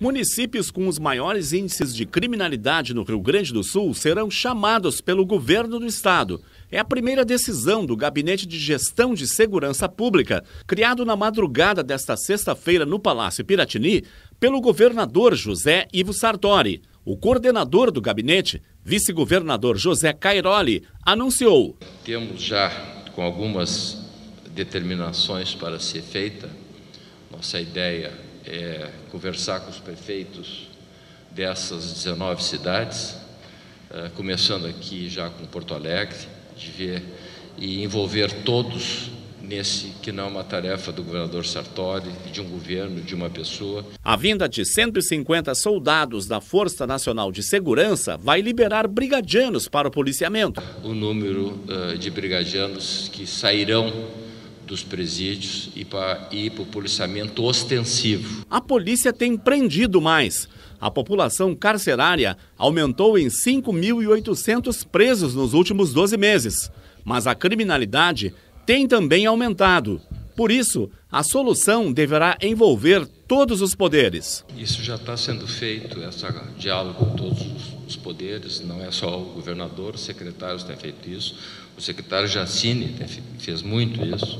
Municípios com os maiores índices de criminalidade no Rio Grande do Sul serão chamados pelo governo do estado. É a primeira decisão do Gabinete de Gestão de Segurança Pública, criado na madrugada desta sexta-feira no Palácio Piratini, pelo governador José Ivo Sartori. O coordenador do gabinete, vice-governador José Cairoli, anunciou: temos já, com algumas determinações para ser feita, nossa ideia é conversar com os prefeitos dessas 19 cidades, começando aqui já com Porto Alegre, de ver e envolver todos nesse que não é uma tarefa do governador Sartori, de um governo, de uma pessoa. A vinda de 150 soldados da Força Nacional de Segurança vai liberar brigadianos para o policiamento. O número de brigadianos que sairão dos presídios e para ir para o policiamento ostensivo. A polícia tem prendido mais. A população carcerária aumentou em 5.800 presos nos últimos 12 meses, mas a criminalidade tem também aumentado. Por isso, a solução deverá envolver todos os poderes. Isso já está sendo feito, esse diálogo com todos os poderes, não é só o governador, os secretários têm feito isso, o secretário Jacine fez muito isso.